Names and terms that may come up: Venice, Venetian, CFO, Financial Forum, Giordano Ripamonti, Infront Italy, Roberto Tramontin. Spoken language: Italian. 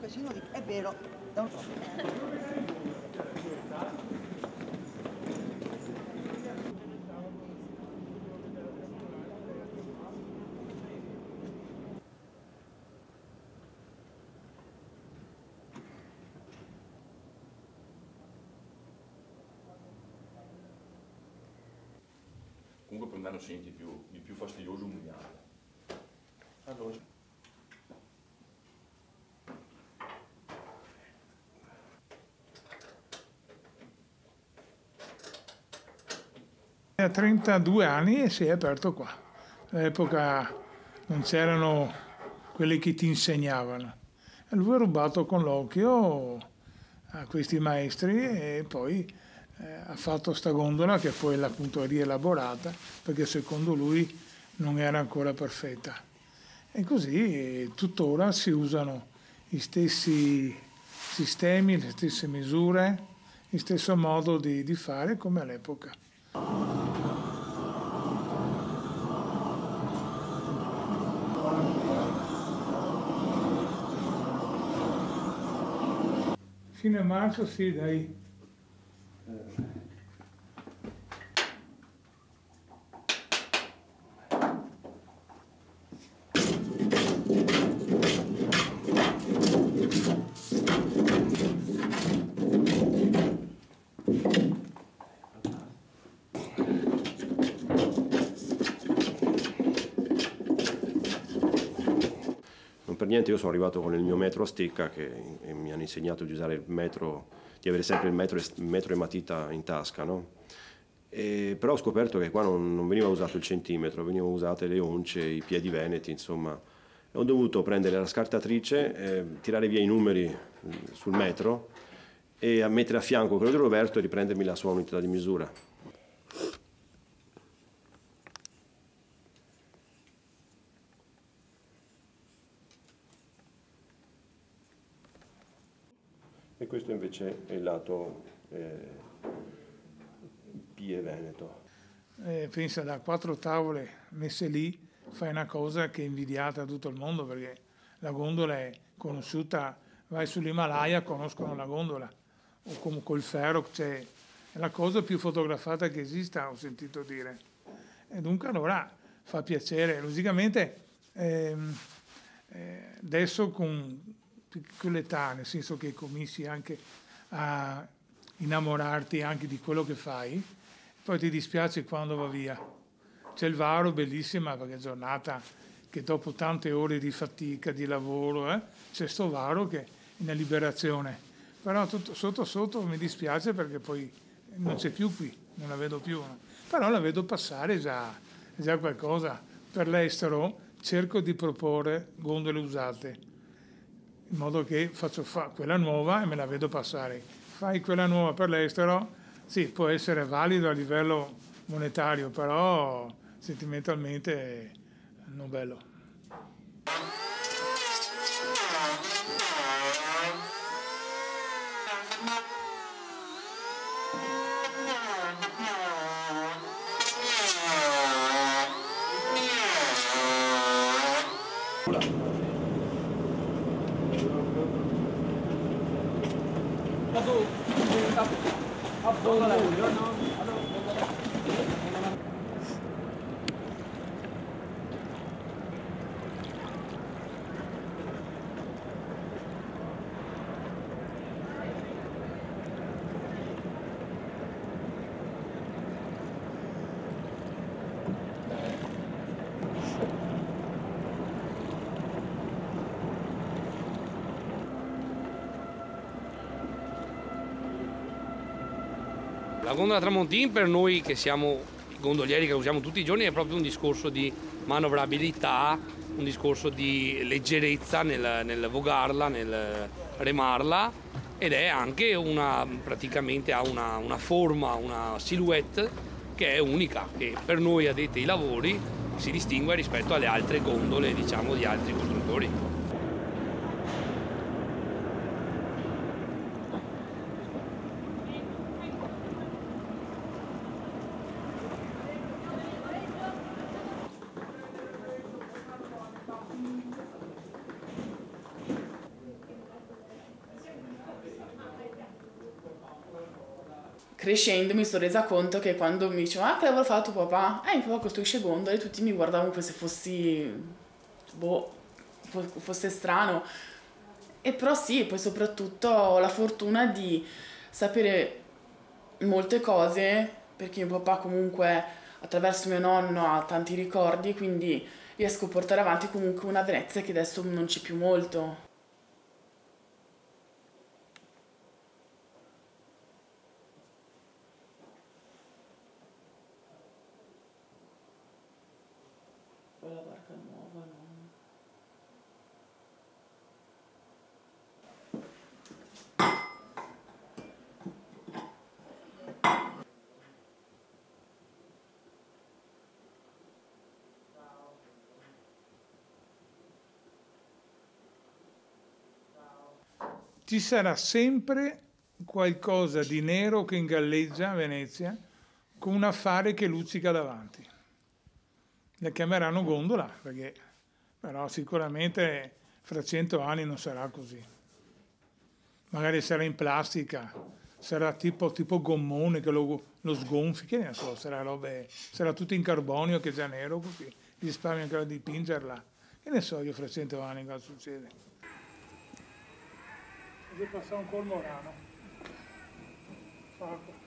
un casino di... è vero, da un po'. Comunque per me non senti più, il più fastidioso umiliare. Allora. A 32 anni si è aperto qua. All'epoca non c'erano quelli che ti insegnavano. E lui ha rubato con l'occhio a questi maestri e poi... ha fatto sta gondola che poi l'ha appunto rielaborata perché secondo lui non era ancora perfetta. E così tuttora si usano gli stessi sistemi, le stesse misure, lo stesso modo di fare come all'epoca. Fino a marzo sì, dai. Non per niente io sono arrivato con il mio metro a stecca che mi hanno insegnato di usare il metro, di avere sempre il metro e matita in tasca, no? E, però ho scoperto che qua non veniva usato il centimetro, venivano usate le once, i piedi veneti, insomma. E ho dovuto prendere la scartatrice, tirare via i numeri sul metro e mettere a fianco quello di Roberto e riprendermi la sua unità di misura. E questo invece è il lato Pie Veneto. Pensa, da 4 tavole messe lì fai una cosa che è invidiata a tutto il mondo perché la gondola è conosciuta, vai sull'Himalaya conoscono la gondola, o come col ferro, cioè, è la cosa più fotografata che esista, ho sentito dire. E dunque allora fa piacere, logicamente adesso con... con l'età, nel senso che cominci anche a innamorarti anche di quello che fai, poi ti dispiace quando va via. C'è il Varo, bellissima, perché è giornata che dopo tante ore di fatica, di lavoro, c'è sto Varo che è una liberazione. Però tutto, sotto sotto mi dispiace perché poi non c'è più qui, non la vedo più. Però la vedo passare già qualcosa. Per l'estero cerco di proporre gondole usate, in modo che faccio quella nuova e me la vedo passare. Fai quella nuova per l'estero, sì, può essere valido a livello monetario, però sentimentalmente non bello. La gondola Tramontin per noi che siamo gondolieri, che usiamo tutti i giorni, è proprio un discorso di manovrabilità, un discorso di leggerezza nel vogarla, nel remarla, ed è anche praticamente ha una forma, una silhouette che è unica, che per noi addetti ai lavori si distingue rispetto alle altre gondole, diciamo, di altri costruttori. crescendo mi sono resa conto che quando mi dicevano: ah, che lavoro fa tuo papà? Mio papà costruisce gondole, tutti mi guardavano come se fossi, boh, fosse strano. E però sì, poi soprattutto ho la fortuna di sapere molte cose, perché mio papà comunque attraverso mio nonno ha tanti ricordi, quindi riesco a portare avanti comunque una Venezia che adesso non c'è più molto. Quella barca nuova, no? Ci sarà sempre qualcosa di nero che ingalleggia a Venezia con un affare che luccica davanti. La chiameranno gondola, perché però sicuramente fra 100 anni non sarà così. Magari sarà in plastica, sarà tipo gommone che lo sgonfi, che ne so, sarà tutto in carbonio che è già nero, così risparmia anche a dipingerla. Che ne so io fra 100 anni cosa succede. Io passavo un cormorano. Facco.